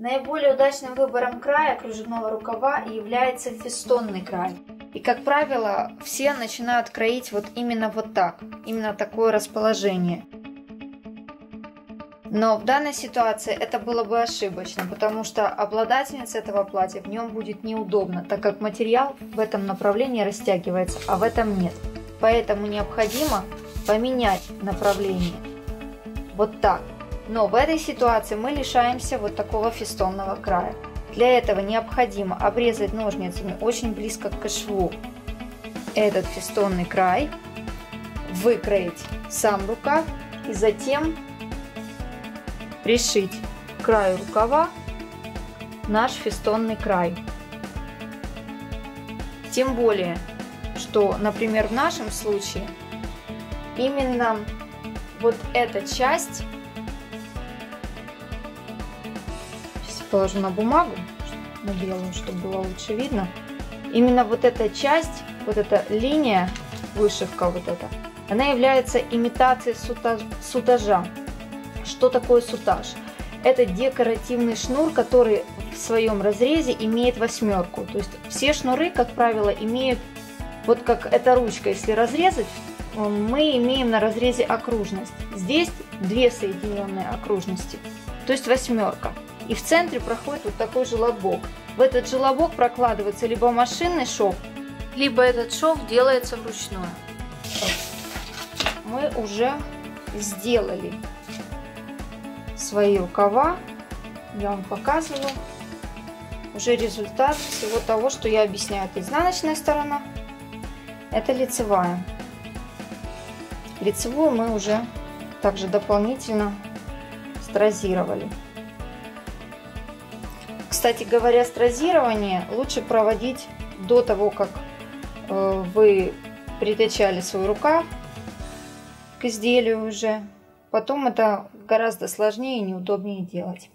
Наиболее удачным выбором края кружевного рукава является фестонный край. И, как правило, все начинают кроить вот так, именно такое расположение. Но в данной ситуации это было бы ошибочно, потому что обладательнице этого платья в нем будет неудобно, так как материал в этом направлении растягивается, а в этом нет. Поэтому необходимо поменять направление. Вот так. Но в этой ситуации мы лишаемся вот такого фестонного края. Для этого необходимо обрезать ножницами очень близко к шву этот фестонный край, выкроить сам рукав и затем пришить к краю рукава наш фестонный край. Тем более, что, например, в нашем случае именно вот эта часть... Положу на бумагу, на белую, чтобы было лучше видно. Именно вот эта часть, вот эта линия, вышивка вот эта, она является имитацией сутажа. Что такое сутаж? Это декоративный шнур, который в своем разрезе имеет восьмерку. То есть все шнуры, как правило, имеют, вот как эта ручка, если разрезать, мы имеем на разрезе окружность. Здесь две соединенные окружности, то есть восьмерка. И в центре проходит вот такой желобок. В этот желобок прокладывается либо машинный шов, либо этот шов делается вручную. Мы уже сделали свои рукава. Я вам показываю уже результат всего того, что я объясняю. Это изнаночная сторона, это лицевая. Лицевую мы уже также дополнительно стразировали. Кстати говоря, стразирование лучше проводить до того, как вы притачали свой рукав к изделию уже. Потом это гораздо сложнее и неудобнее делать.